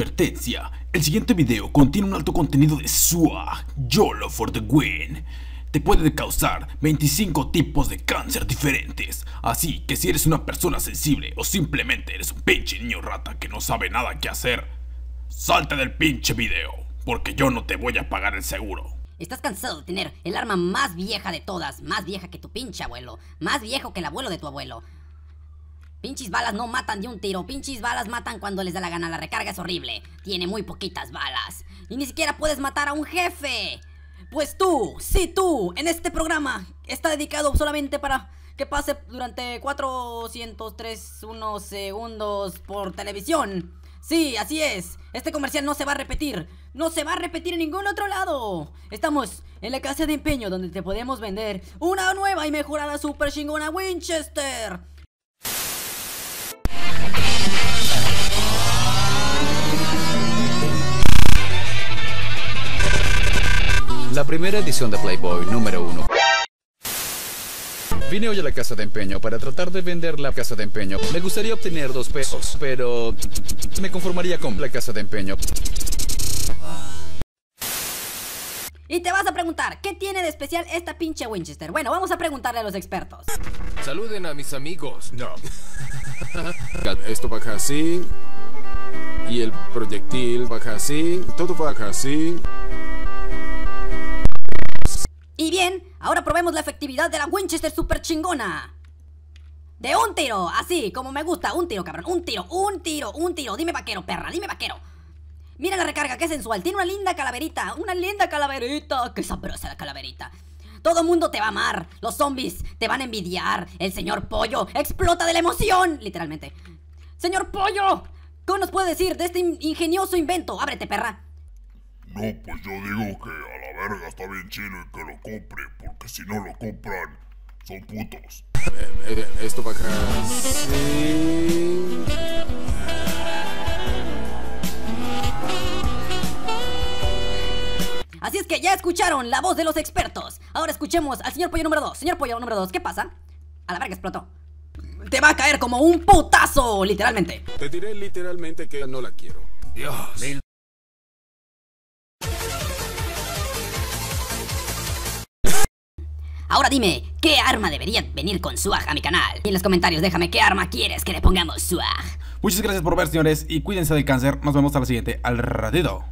Advertencia, el siguiente video contiene un alto contenido de SWAG, YOLO for the win. Te puede causar 25 tipos de cáncer diferentes, así que si eres una persona sensible o simplemente eres un pinche niño rata que no sabe nada que hacer, salte del pinche video, porque yo no te voy a pagar el seguro. ¿Estás cansado de tener el arma más vieja de todas, más vieja que tu pinche abuelo, más viejo que el abuelo de tu abuelo? Pinches balas no matan de un tiro, pinches balas matan cuando les da la gana, la recarga es horrible, tiene muy poquitas balas y ni siquiera puedes matar a un jefe. Pues tú, sí tú, en este programa está dedicado solamente para que pase durante 403.1 segundos por televisión. Sí, así es, este comercial no se va a repetir, no se va a repetir en ningún otro lado. Estamos en la casa de empeño donde te podemos vender una nueva y mejorada super chingona Winchester. La primera edición de Playboy número 1. Vine hoy a la casa de empeño para tratar de vender la casa de empeño. Me gustaría obtener 2 pesos, pero me conformaría con la casa de empeño. Y te vas a preguntar, ¿qué tiene de especial esta pinche Winchester? Bueno, vamos a preguntarle a los expertos. Saluden a mis amigos. No. Esto baja así. Y el proyectil baja así. Todo baja así. Y bien, ahora probemos la efectividad de la Winchester super chingona. De un tiro, así como me gusta. Un tiro, cabrón, un tiro, un tiro, un tiro. Dime vaquero, perra, dime vaquero. Mira la recarga, qué sensual, tiene una linda calaverita, qué sabrosa la calaverita. Todo mundo te va a amar, los zombies te van a envidiar. El señor Pollo explota de la emoción, literalmente. Señor Pollo, ¿cómo nos puede decir de este ingenioso invento? Ábrete, perra. No, pues yo digo que a la verga está bien chido y que lo compre, porque si no lo compran, son putos. Esto va acá. Sí. Así es que ya escucharon la voz de los expertos. Ahora escuchemos al señor Pollo número 2. Señor Pollo número 2, ¿qué pasa? A la verga explotó. Te va a caer como un putazo, literalmente. Te diré literalmente que no la quiero. Dios. Ahora dime, ¿qué arma debería venir con SWAG a mi canal? Y en los comentarios déjame qué arma quieres que le pongamos SWAG. Muchas gracias por ver, señores, y cuídense del cáncer. Nos vemos a la siguiente, al ratito.